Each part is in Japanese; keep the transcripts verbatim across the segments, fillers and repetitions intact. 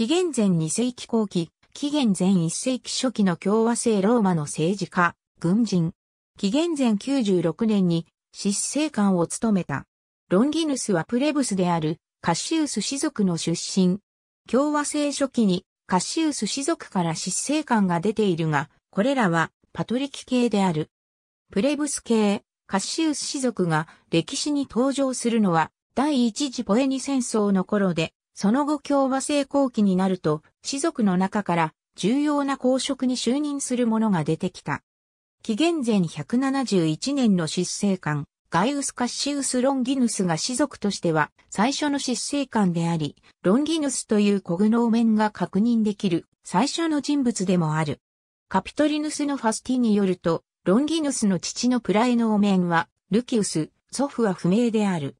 紀元前に世紀後期、紀元前いち世紀初期の共和制ローマの政治家、軍人。紀元前きゅうじゅうろくねんに執政官を務めた。ロンギヌスはプレブスであるカシウス氏族の出身。共和制初期にカシウス氏族から執政官が出ているが、これらはパトリキ系である。プレブス系、カシウス氏族が歴史に登場するのは第一次ポエニ戦争の頃で、その後共和制後期になると、氏族の中から重要な公職に就任する者が出てきた。紀元前ひゃくななじゅういちねんの執政官、ガイウス・カッシウス・ロンギヌスが氏族としては最初の執政官であり、ロンギヌスというコグノーメンが確認できる最初の人物でもある。カピトリヌスのファスティによると、ロンギヌスの父のプラエノーメンはルキウス、祖父は不明である。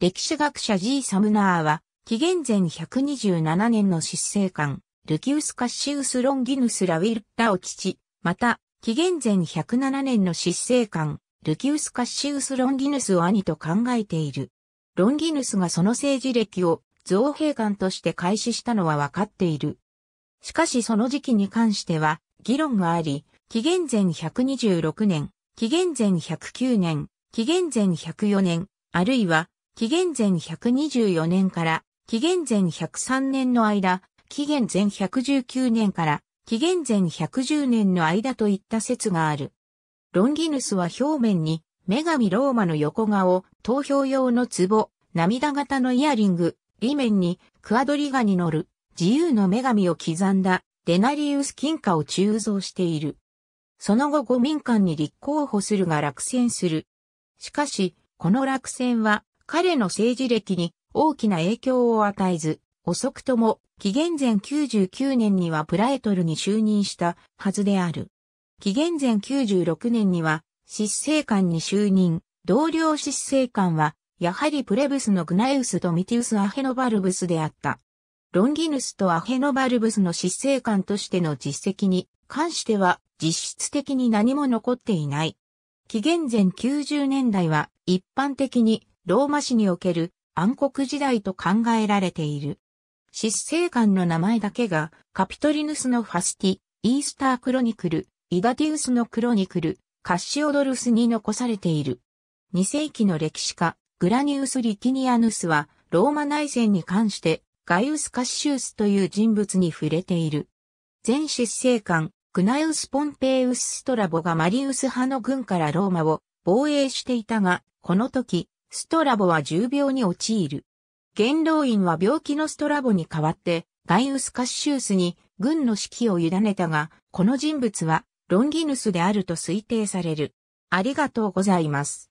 歴史学者 G ・サムナーは、紀元前ひゃくにじゅうななねんの執政官、ルキウス・カッシウス・ロンギヌス・ラウィルッタを父、また、紀元前ひゃくななねんの執政官、ルキウス・カッシウス・ロンギヌスを兄と考えている。ロンギヌスがその政治歴を造幣官として開始したのは分かっている。しかしその時期に関しては議論があり、紀元前ひゃくにじゅうろくねん、紀元前ひゃくきゅうねん、紀元前ひゃくよねん、あるいは紀元前ひゃくにじゅうよねんから紀元前ひゃくさんねんの間、紀元前ひゃくじゅうきゅうねんから紀元前ひゃくじゅうねんの間といった説がある。ロンギヌスは表面に女神ローマの横顔、投票用の壺、涙型のイヤリング、裏面にクアドリガに乗る自由の女神を刻んだデナリウス金貨を鋳造している。その後五民間に立候補するが落選する。しかし、この落選は彼の政治歴に大きな影響を与えず、遅くとも紀元前きゅうじゅうきゅうねんにはプラエトルに就任したはずである。紀元前きゅうじゅうろくねんには執政官に就任、同僚執政官はやはりプレブスのグナイウスとミティウス・アヘノバルブスであった。ロンギヌスとアヘノバルブスの執政官としての実績に関しては実質的に何も残っていない。紀元前きゅうじゅうねんだいは一般的にローマ史における暗黒時代と考えられている。執政官の名前だけが、カピトリヌスのファスティ、イースタークロニクル、イダティウスのクロニクル、カッシオドルスに残されている。に世紀の歴史家、グラニウス・リティニアヌスは、ローマ内戦に関して、ガイウス・カッシウスという人物に触れている。前執政官、グナイウス・ポンペイウス・ストラボがマリウス派の軍からローマを防衛していたが、この時、ストラボは重病に陥る。元老院は病気のストラボに代わって、ガイウス・カッシウスに軍の指揮を委ねたが、この人物はロンギヌスであると推定される。ありがとうございます。